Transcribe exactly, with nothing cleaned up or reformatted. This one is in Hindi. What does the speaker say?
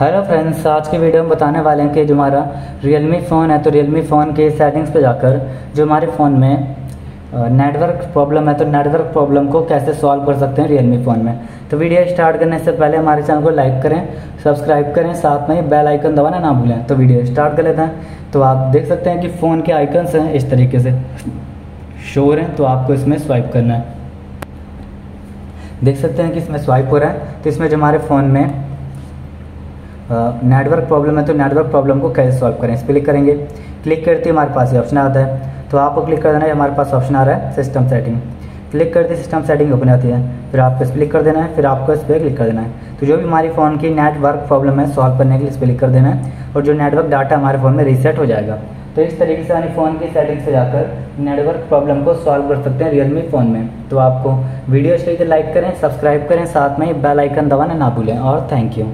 हेलो फ्रेंड्स, आज के वीडियो में बताने वाले हैं कि जो हमारा Realme फ़ोन है तो Realme फ़ोन के सेटिंग्स पे जाकर जो हमारे फ़ोन में नेटवर्क प्रॉब्लम है तो नेटवर्क प्रॉब्लम को कैसे सॉल्व कर सकते हैं Realme फ़ोन में। तो वीडियो स्टार्ट करने से पहले हमारे चैनल को लाइक करें, सब्सक्राइब करें, साथ में बेल आइकन दबाना ना भूलें। तो वीडियो स्टार्ट कर लेते हैं। तो आप देख सकते हैं कि फ़ोन के आइकन्स हैं, इस तरीके से शो हो रहे हैं। तो आपको इसमें स्वाइप करना है। देख सकते हैं कि इसमें स्वाइप हो रहा है। तो इसमें जो हमारे फ़ोन में नेटवर्क प्रॉब्लम है तो नेटवर्क प्रॉब्लम को कैसे सॉल्व करें, इस पर क्लिक करेंगे। क्लिक करते ही हमारे पास ये ऑप्शन आता है, तो आपको क्लिक कर देना है। हमारे पास ऑप्शन आ रहा है सिस्टम सेटिंग। क्लिक करते सिस्टम सेटिंग ओपन आती है, फिर आपको इस पर क्लिक कर देना है, फिर आपको इस पर क्लिक कर देना है। तो जो भी हमारे फ़ोन की नेटवर्क प्रॉब्लम है सॉल्व करने के लिए इस पर क्लिक कर देना है, और जो नेटवर्क डाटा हमारे फ़ोन में रीसेट हो जाएगा। तो इस तरीके से हमारे फ़ोन की सेटिंग से जाकर नेटवर्क प्रॉब्लम को सॉल्व कर सकते हैं Realme फ़ोन में। तो आपको वीडियो अच्छी लगी तो लाइक करें, सब्सक्राइब करें, साथ में बेल आइकन दबाना ना भूलें। और थैंक यू।